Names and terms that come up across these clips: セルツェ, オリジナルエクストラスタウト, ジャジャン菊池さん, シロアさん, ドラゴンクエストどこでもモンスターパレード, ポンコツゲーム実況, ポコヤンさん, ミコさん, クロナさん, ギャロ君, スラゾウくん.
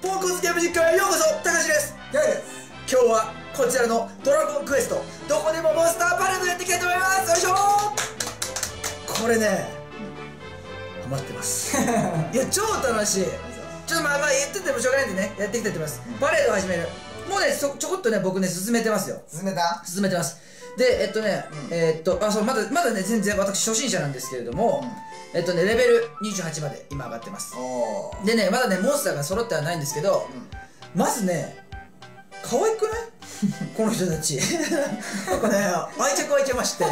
ポンコツゲーム実況へようこそ。たかしです。やいです。今日はこちらのドラゴンクエストどこでもモンスターパレードやっていきたいと思います。よいしょー。これね、ハマってます。いや超楽しい。ちょっとまあ言っててもしょうがないんでね、やっていきたいと思います。パレードを始める。もうねちょこっとね僕ね進めてますよ。進めた？進めてます。でそうまだね全然私初心者なんですけれども、レベル28まで今上がってます。でねまだねモンスターが揃ってはないんですけど、まずね可愛くないこの人たち。なんかね愛着まして、で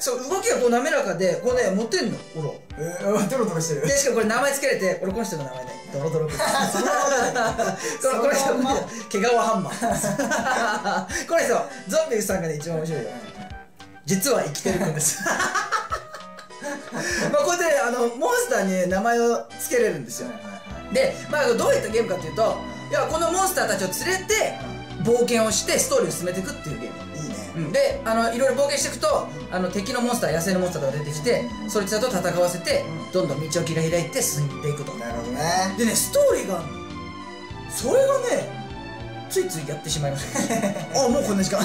そう動きがこう滑らかでこうね持てんのほら、ドロドロしてる。でしかもこれ名前つけれて、俺この人の名前ねドロドロってこの人毛皮ハンマー。これそうゾンビさんがね一番面白いよ。実は生きてるんです。まあこうやってねモンスターに名前をつけれるんですよ。でまあどういったゲームかっていうと、いやこのモンスターたちを連れて冒険をしてストーリーを進めていくっていうゲーム。いいね。でいろいろ冒険していくと敵のモンスター、野生のモンスターとか出てきて、そいつらと戦わせてどんどん道を切り開いて進んでいくと。なるほどね。でねストーリーがそれがねついついやってしまいました。あもうこんな時間。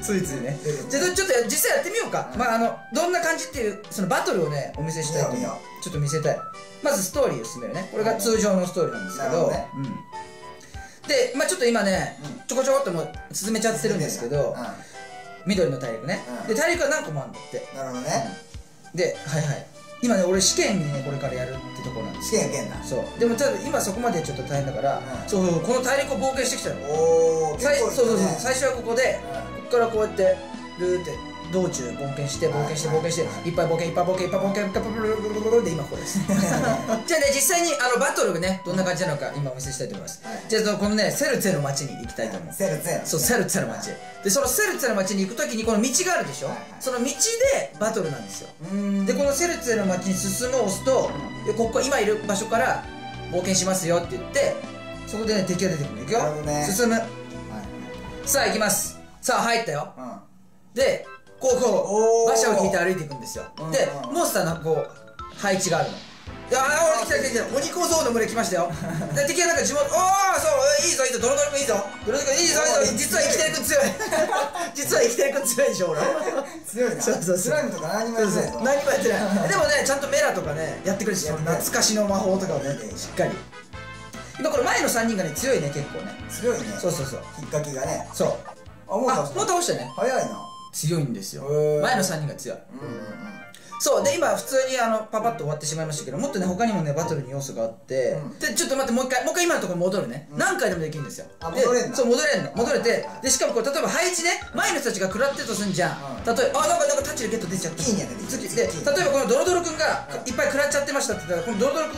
ついついね。じゃあちょっと実際やってみようか。まあどんな感じっていうそのバトルをねお見せしたいと思う。ちょっと見せたい。まずストーリーを進めるね。これが通常のストーリーなんですけど、でまあちょっと今ねちょこちょこっともう進めちゃってるんですけど、緑の大陸ね。で大陸は何個もあるんだって。なるほどね。ではいはい、今ね俺試験にねこれからやるってとこなんです。試験受けんな。そうでもただ今そこまでちょっと大変だから、そうこの大陸を冒険してきたの。おおそうそうそう。最初はここでここからこうやってルーって道中冒険して冒険して冒険していっぱい冒険いっぱい冒険いっぱい冒険いっぱい冒険で今これです。じゃあね実際にバトルがねどんな感じなのか今お見せしたいと思います。じゃあこのねセルツェの町に行きたいと思う。セルツェ。そうセルツェの町で、そのセルツェの町に行く時にこの道があるでしょ。その道でバトルなんですよ。でこのセルツェの町に進むを押すと、ここ今いる場所から冒険しますよって言って、そこでね敵が出てくる。いくよ進む。さあ行きます。さあ入ったよ。でこう馬車を引いて歩いていくんですよ。でモンスターのこう配置があるの。いやあ来た来た来た、お肉像の群れ来ましたよ。で敵はなんか地元、ああそういいぞいいぞ、ドロドロくんいいぞドロドロくんいいぞいいぞ。実は生きてるくん強い。実は生きてるくん強いでしょ俺。強いな。そうそうスライムとか何もやってない。何もやってない。でもねちゃんとメラとかねやってくるし、懐かしの魔法とかをねしっかり。今これ前の3人がね強いね、結構ね強いね。そうそうそうきっかけがね。そうあもう倒したね。早いな。強いんですよ前の3人が強い。そうで今普通にパパッと終わってしまいましたけど、もっとね他にもねバトルに要素があって、でちょっと待ってもう一回今のところ戻るね。何回でもできるんですよ。戻れんの。そう戻れんの。戻れて、でしかもこれ例えば配置ね、前の人たちが食らってるとすんじゃん。例えばなんかタッチでゲット出ちゃっていいね。で例えばこのドロドロくんがいっぱい食らっちゃってましたって言ったら、このドロドロく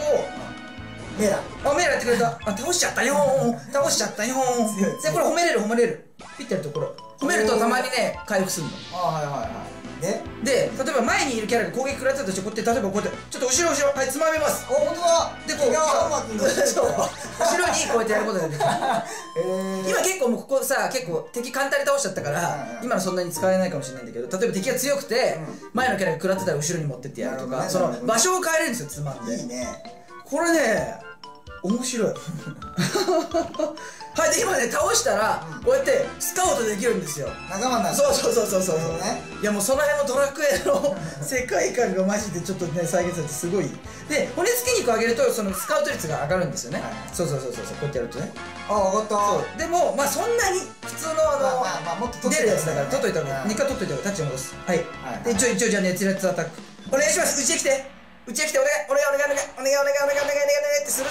んをメラやってくれた。あ倒しちゃったよー倒しちゃったよー。でこれ褒めれる褒めれるピッてやるところ褒めるとたまにね回復するの。はいはいはい。で例えば前にいるキャラが攻撃食らったとして、こうやって例えばこうやってちょっと後ろ後ろはいつまめます。お本当だ。でこう後ろにこうやってやることができる。今結構もうここさ結構敵簡単に倒しちゃったから今のそんなに使えないかもしれないんだけど、例えば敵が強くて前のキャラが食らってたら後ろに持ってってやるとか、その場所を変えれるんですよつまんで。いいねこれね面白い。はいで今ね倒したらこうやってスカウトできるんですよ。仲間なんだ。そうそうそうそうそう。いやもうその辺のドラクエの世界観がマジでちょっとね再現されてすごい。で骨付き肉上げるとそのスカウト率が上がるんですよね。そうそうそうそうこうやってやるとね。あ上がった。でもまあそんなに普通の出るやつだから取っといた方が、2回取っといた方がタッチ戻す。はいで一応じゃあ熱烈アタックお願いします。うちへ来てうちへ来てお願いってす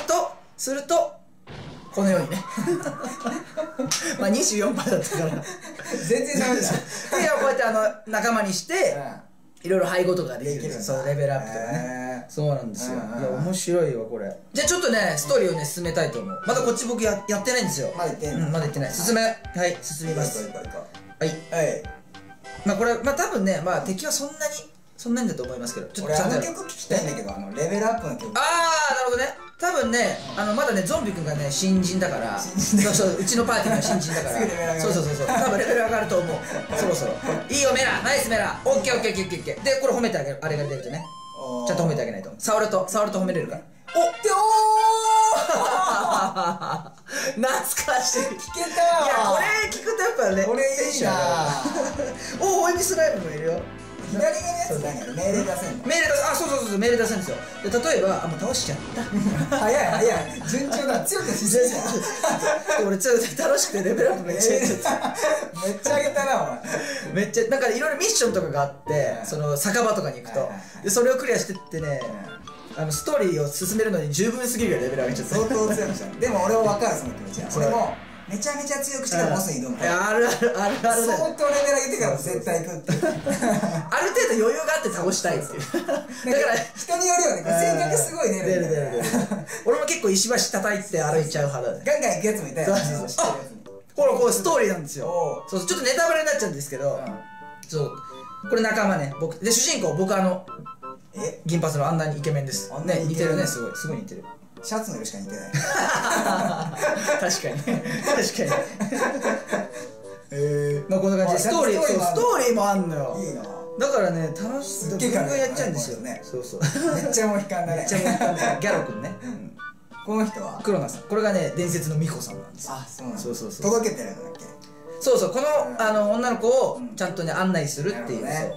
るとこのようにね。まあ24%だったから全然ダメですよ。でこうやって仲間にしていろいろ配合とかできるんですよ。そうレベルアップとかね。そうなんですよ。いや面白いわこれ。じゃあちょっとねストーリーをね進めたいと思う。まだこっち僕やってないんですよ。まだやってない。進め。はい進みます。はいまあこれまあ多分ねまあ敵はそんなにだと思いますけど、ちょっと曲聴きたいんだけど、レベルアップの曲。ああなるほどね。多分ねまだねゾンビくんがね新人だから、そうそううちのパーティーの新人だから、そうそうそうそう多分レベル上がると思う。そろそろいいよメラナイスメラオッケーオッケーオッケーオッケー。でこれ褒めてあげる。あれが出るとねちゃんと褒めてあげないと。触ると褒めれるから。懐かしい。聞けたよ。いやこれ聞くとやっぱね、これいいな。おおエビスライムもいるよ。左側のやつだよね。命令出せんの。命令出せ、あ、そうそうそう、命令出せんですよ。例えば、あ、もう倒しちゃった。早い早い。順調だ。強くて自然だ。俺ちょっと楽しくてレベルアップめっちゃ上げた。めっちゃ上げたなお前。めっちゃなんかいろいろミッションとかがあって、その酒場とかに行くと、でそれをクリアしてってね。ストーリーを進めるのに十分すぎるよレベル上げちゃった。相当強くした。でも俺は分かるその気持ちは。俺もめちゃめちゃ強くしてからボスに挑む。あるあるあるある。相当レベル上げてから絶対行くっていう。ある程度余裕があって倒したいっていう。だから人によるよね。性格すごいね。出る出る出る。俺も結構石橋叩いて歩いちゃう派だね。ガンガン行くやつもいたよ。ほらこれストーリーなんですよ。そうちょっとネタバレになっちゃうんですけど、そうこれ仲間ね。僕で主人公僕銀髪のあんなにイケメンです。ね似てるね、すごいすごい似てる。シャツの色しか似てない。確かに確かに。まあこんな感じでストーリー、ストーリーもあんのよ。いいな。だからね楽しく結局やっちゃうんですよね。そうそう。めっちゃもう引かない。めっちゃもう引かない。ギャロ君ね。この人はクロナさん。これがね伝説のミコさんなんです。あ、そうなん。そうそうそう。届けてるんだっけ。そうそう、この女の子をちゃんとね案内するっていう。はいはいはい。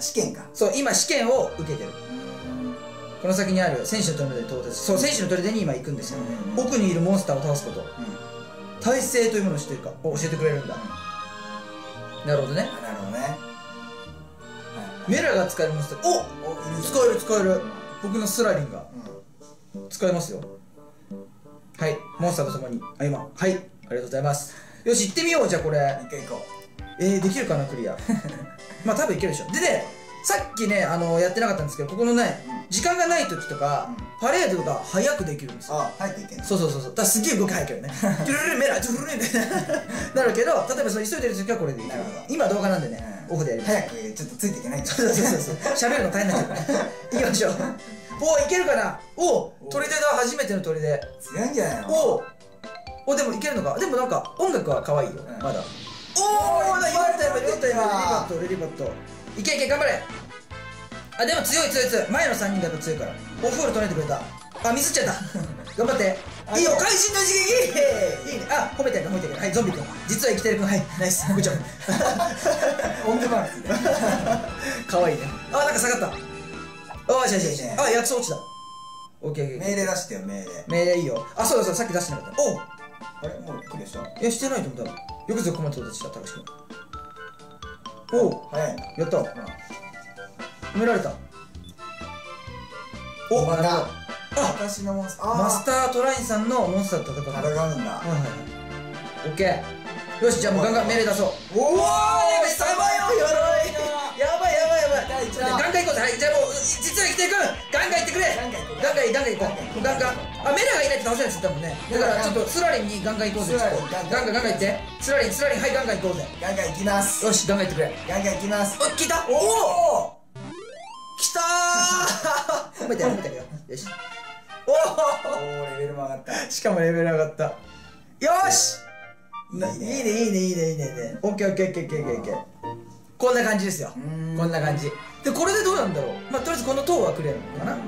試験か。そう、今試験を受けてる。この先にある選手の砦に到達。そう、選手の砦に今行くんですよ。奥にいるモンスターを倒すこと、耐性というものを知ってるか教えてくれるんだ。なるほどね、なるほどね。メラが使えるモンスター、お使える使える。僕のスラリンが使えますよ。はい、モンスターと共にあ、今はい、ありがとうございます。よし行ってみよう。じゃあこれ一回行こう。できるかなクリア。まあ多分いけるでしょ。でね、さっきねやってなかったんですけど、ここのね時間がない時とかパレードが早くできるんですよ。あ、早くできる。そうそうそうそう。だからすげえ動き早いけどね。ジュルルメラジュルルみたいななるけど、例えばその急いでる時はこれでいい。今動画なんでねオフでやります。早くちょっとついていけない。そうそうそうそう、喋るの大変なんだけどね。いきましょう。おーいけるかな。おお砦だ、初めての砦。強いんじゃないの。おおでもいけるのか。でもなんか音楽は可愛いよまだ。おおだ、今タイム取ったよ。レリバットいけいけ、頑張れ。あ、でも強い前の3人だと強いから。オフホール取れてくれた。あ、ミスっちゃった。頑張って。いいよ、会心の一撃。いいね。あ、褒めてるか、褒めてるか。はい、ゾンビ君実は生きてる君。はい、ナイス、部長。オンデマンスね。かわいいね。あ、なんか下がった。おー、しゃあ、薬草落ちた。オッケーオッケー。命令出してよ、命令いいよ。あ、そうだそうだ、さっき出してなかった。おう、あれ、もうクリアした。いや、してないと思った。よくぞここまで到達した、高橋君。おお、早いな。やった。埋められた。お、また。私のモンスター。マスタートラインさんのモンスターと戦う。戦うんだ。はいはい。オッケー。よし、じゃあもうガンガン命令出そう。おお、やばい、サバよ、やばい。やばい。ガンガン行こうぜ。はい、じゃあもう実は生きていく。ガンガン行ってくれ。ガンガン行こう。ガンガン。あ、メラがいないと倒せないですよ、多分ね。だからちょっとスラリンにガンガン行こうぜ。ガンガン行って。スラリン、はい、ガンガン行こうぜ。ガンガン行きます。よし、ガンガン行ってくれ。ガンガン行きます。お、来た。おお。来たー。褒めてるよ。よし。おお。レベルも上がった。しかもレベル上がった。よし。いいね。オッケー。こんな感じですよ。こんな感じ。で、これでどうなんだろう。まあとりあえずこの塔はクリアなのかな。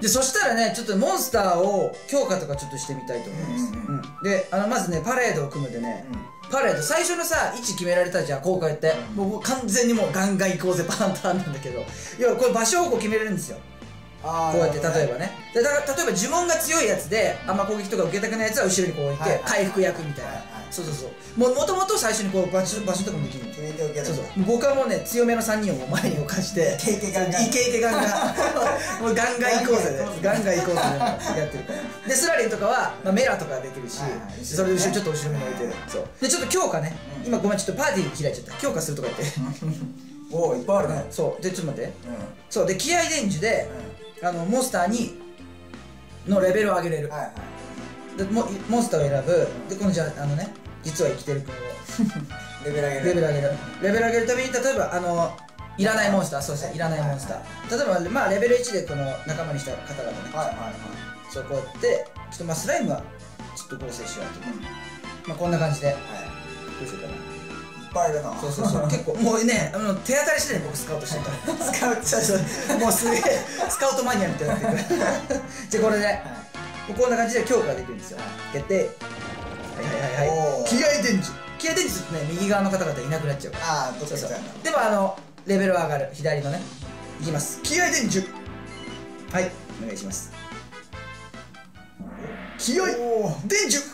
でそしたらね、ちょっとモンスターを強化とかちょっとしてみたいと思います。でまずねパレードを組むでね、パレード最初のさ位置決められたじゃん、こうやって、もう完全にもうガンガン行こうぜパンパンなんだけど、要はこれ場所をこう決めれるんですよ。こうやって例えばね、でだから例えば呪文が強いやつであんま攻撃とか受けたくないやつは後ろにこう置いて回復役みたいな。そうもともと最初にこう場所とかもできる。僕はもうね強めの3人を前に置かしてイケイケガンガン行こうぜ、やってるから。でスラリンとかはメラとかできるし、それでちょっと後ろに置いてる。でちょっと強化ね、今ごめんちょっとパーティー開いちゃった。強化するとか言って、おおいっぱいあるね。そうでちょっと待って、そうで気合伝授でモンスターにのレベルを上げれる。でモンスターを選ぶ。でこのじゃあね実は生きてる君をレベル上げるために、例えばいらないモンスター、そうですねいらないモンスター、例えばまあレベル1でこの仲間にした方々ね、そうこうやってちょっとまあスライムはちょっと合成しようとか、まあこんな感じでどうしようかな。ぱいいるな。そうそうそう、結構もうね、手当たり次第僕スカウトしてた。スカウトした、もうすげえスカウトマニアみたいになってくる。じゃあこれでこんな感じで強化できるんですよ。決定。はいはいはいはい。気合伝授。気合伝授ってね、右側の方々いなくなっちゃうから。ああ、どっちかみたいな。でもレベルは上がる。左のね、いきます。気合伝授。はい、お願いします。気合伝授。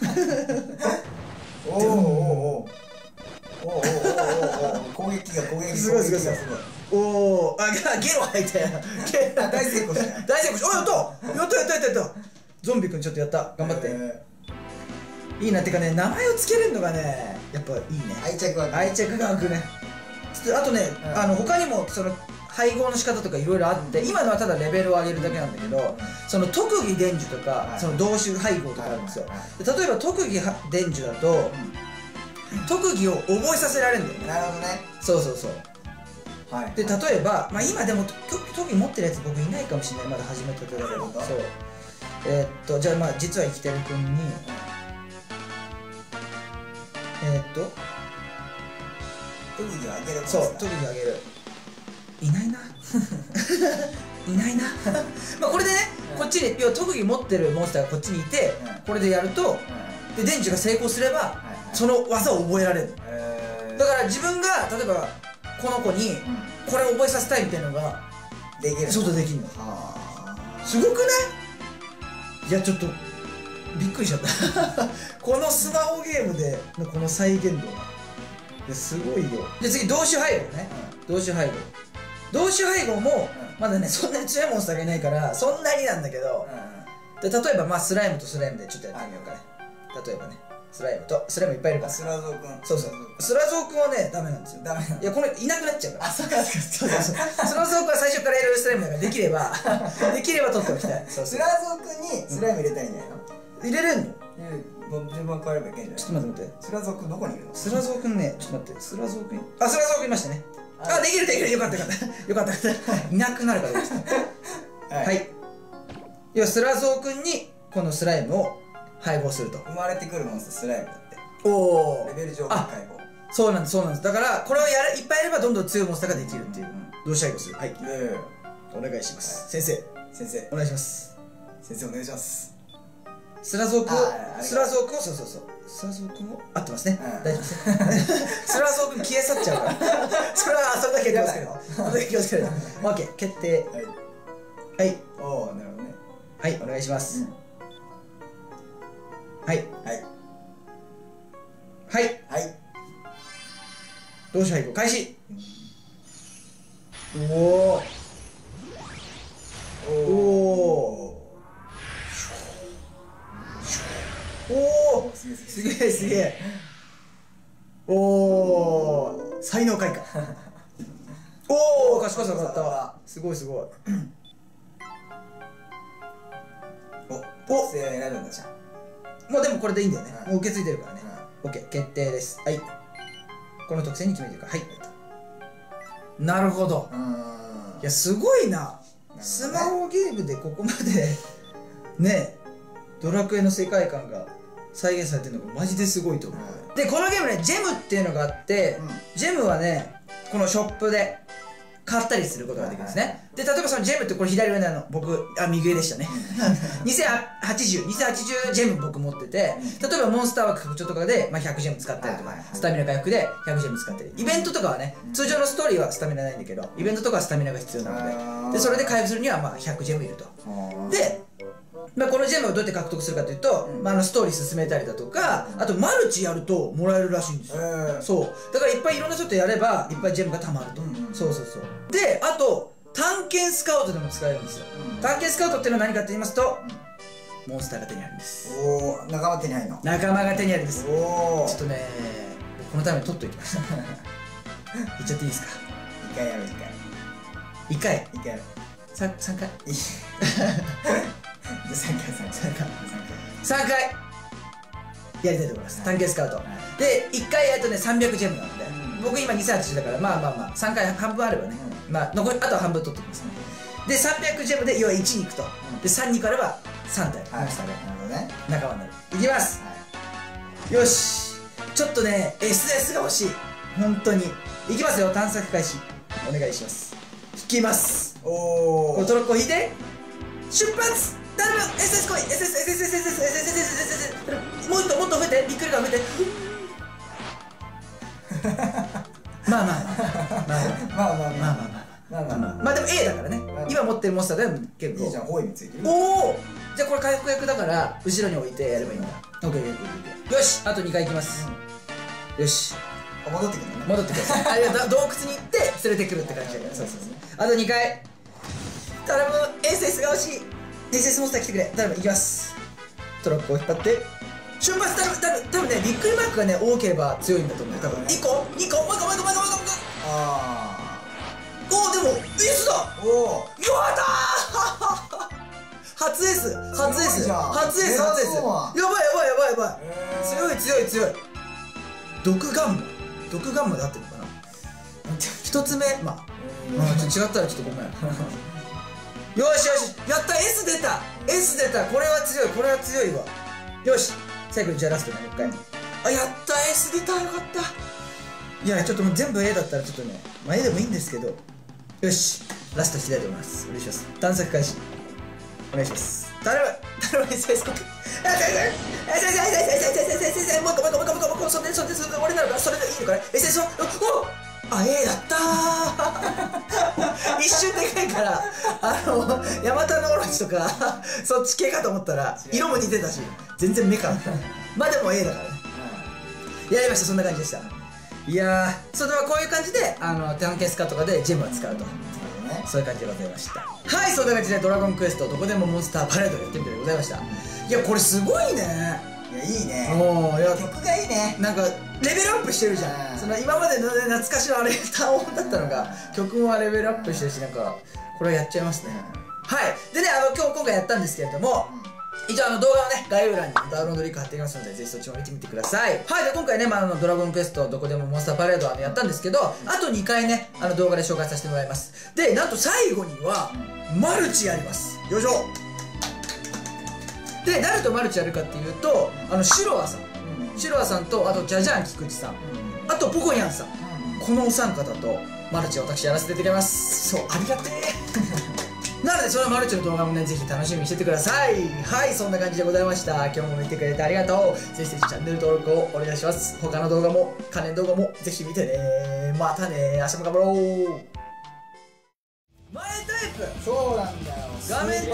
おおおおおおおお、攻撃が攻撃、すごいすごいすごい。おお、あ、ゲロ入ったやん。大成功した。大成功した。お、やった。ゾンビくんちょっとやった。頑張って。いいなってかね、名前をつけるのがね、やっぱいいね。愛着が湧くね。あとね、他にもその配合の仕方とかいろいろあって、今のはただレベルを上げるだけなんだけど、その特技伝授とかその動詞配合とかあるんですよ。例えば特技伝授だと特技を覚えさせられるんだよね。なるほどね。そうそうそう。で、例えば今でも特技持ってるやつ僕いないかもしれない、まだ始めたてだけど。そう、じゃあ実は生きてる君に特技をあげる。そう、特技をあげる。いないな。いないな。まあこれでね、こっちに要は特技持ってるモンスターがこっちにいて、これでやるとで伝授が成功すればその技を覚えられる。だから自分が例えばこの子にこれを覚えさせたいみたいなのができる。外できるの。すごくない？いや、ちょっとびっくりしちゃった。このスマホゲームでのこの再現度は。すごいよ。で、次同種配合ね。同種配合、同種配合もまだね、そんなに強いモンスターがいないからそんなになんだけど、で例えばスライムとスライムでちょっとやってみようかね。例えばね、スライムとスライムいっぱいいるから。スラゾウくん、そうそう、スラゾウくんはねダメなんですよ。ダメなの。いや、これいなくなっちゃうから。あ、そうかそうか。スラゾウくんは最初からいるスライムだから、できれば取っておきたい。スラゾウくんにスライム入れたいんじゃないの？入れれんの？順番変わればいけんじゃない？ちょっと待って待って。スラゾウくんどこにいるの？スラゾウくんね、ちょっと待って。スラゾウくん、あ、スラゾウくんいましたね。あ、できるできる。よかったよかった。よかったよかった。いなくなるからですね。はい。要はスラゾウくんにこのスライムを配合すると。生まれてくるモンスタースライムだって。おお。レベル上下配合。そうなんですそうなんです。だからこれをいっぱいやればどんどん強いモンスターができるっていう。どうし配合する？はい。お願いします。先生。先生。お願いします。先生お願いします。スラゾウくんを、そうそうそう、スラゾウくんを合ってますね。大丈夫ですね。スラゾウくん消え去っちゃうから、それはそれだけ気をつけるの。それだけ気をつけるの。 OK、 決定。はい、おお、なるほどね。はい、お願いします。はいはいはいはい、動詞配合開始。おおおお、おお、すげえすげえ。おお、才能開花。おお、賢さだったわ。すごいすごい。お、特性選ぶんだじゃん。もうでもこれでいいんだよね。もう受け継いでるからね。オッケー、決定です。はい。この特性に決めてるから。はい。なるほど。いや、すごいな。スマホゲームでここまでね。ドラクエの世界観が再現されてるのがマジですごいと思う、で、このゲームね、ジェムっていうのがあって、ジェムはね、このショップで買ったりすることができるんですね。で、例えばそのジェムって、これ左上なの、僕、あ、右上でしたね。2080ジェム僕持ってて、例えばモンスターは拡張とかで、100ジェム使ったりとか、スタミナ回復で100ジェム使ったり、イベントとかはね、通常のストーリーはスタミナないんだけど、イベントとかはスタミナが必要なので、で、それで回復するには100ジェムいると。で、このジェムをどうやって獲得するかというと、ストーリー進めたりだとか、あとマルチやるともらえるらしいんですよ。そうだからいっぱいいろんなちょっとやればいっぱいジェムがたまると。そうそうそう。で、あと探検スカウトでも使えるんですよ。探検スカウトっていうのは何かと言いますと、モンスターが手に入るんです。おお、仲間手に入るの？仲間が手に入るんです。おお、ちょっとね、このために取っときました。いっちゃっていいですか？1回やる。1回やる。3回。3回やりたいと思います。探検スカウトで1回やるとね、300ジェムなので、僕今2080だから、3回半分あればね、残りあと半分取ってきますね。で、300ジェムで要は1に行くと。で、3にあれば3体モンスターが仲間になる。いきます。よし、ちょっとね SS が欲しい。本当にいきますよ。探索開始お願いします。引きます。おお、トロッコ引いて出発。ダルム SS 来い。 SSSSSSSSSSSSSSSSSSSSSSSSSSSSSSSSSSSSSSSSSSSSS もっともっと増えて、びっくりが増えて。まあまあまあまあまあまあまあまあまあまあまあまあまあ、でも A だからね。今持ってるモンスターでも結構いいじゃん。多いについてる。おお、じゃあこれ回復役だから後ろに置いてやればいいんだ。 OK、 よし、あと2回いきます。よし、戻ってくるね。戻ってくる。あれは洞窟に行って連れてくるって感じだから。そうそうそう。あと2回。頼む、 SS が欲しい。 SS モンスター来てくれ。頼む、行きます。トロッコを引っ張って瞬発。多分ね、びっくりマークがね多ければ強いんだと思う。多分ね、2個もう1個。あー、おー、でも S だ。おお、やだー。初 S。やばいやばい。強い。毒ガンマで合ってるのかな。一つ目、まあちょっと違ったらちょっとごめん。よし、やった。 S 出た。これは強いわ。よし、最後にじゃあラストね、もう1回。あ、やった、 S 出た、よかった。いや、ちょっともう全部 A だったらちょっとね、まあ A でもいいんですけど、よし、ラストしたいと思います。お願いします。探索開始お願いします。頼む、 SS コピー。もう一個、もう一個、それ俺なのか、それでいいのかね。 SS は、お、あ、A だった。一瞬でかいから、ヤマタノオロチとか、そっち系かと思ったら、色も似てたし、全然目かな。まあでも A だからね。やりました、そんな感じでした。いやー、それではこういう感じで、探検家とかでジェムは使うと。そういう感じでございました。はい、そんな感じで「ドラゴンクエストどこでもモンスターパレード」やってみてでございました。いや、これすごいね。いや、いいね。おお、いや、曲がいいね。なんかレベルアップしてるじゃん。その今までの懐かしのあれ単音だったのが、曲もレベルアップしてるし、なんかこれはやっちゃいますね。はい、でね、今回やったんですけれども、一応動画をね、概要欄にダウンロードリンク貼っていますので、ぜひそっちも見てみてください。はい、で今回ね、ドラゴンクエストどこでもモンスターパレードやったんですけど、あと2回ね、動画で紹介させてもらいます。で、なんと最後にはマルチやります。よいしょ。で、誰とマルチやるかっていうと、シロアさんと、あとジャジャン菊池さん、あとポコヤンさん、このお三方とマルチを私やらせていただきます。そう、ありがてえ。なので、そのマルチの動画もね、ぜひ楽しみにしててください。はい、そんな感じでございました。今日も見てくれてありがとう。ぜひぜひチャンネル登録をお願いします。他の動画も、関連動画もぜひ見てね。またね、明日も頑張ろう。前タイプ。そうなんだよ。画面タイプで。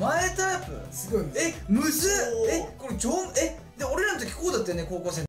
前タイプ。すごい。え、むずっ。え、これ、で、俺らの時こうだったよね、高校生。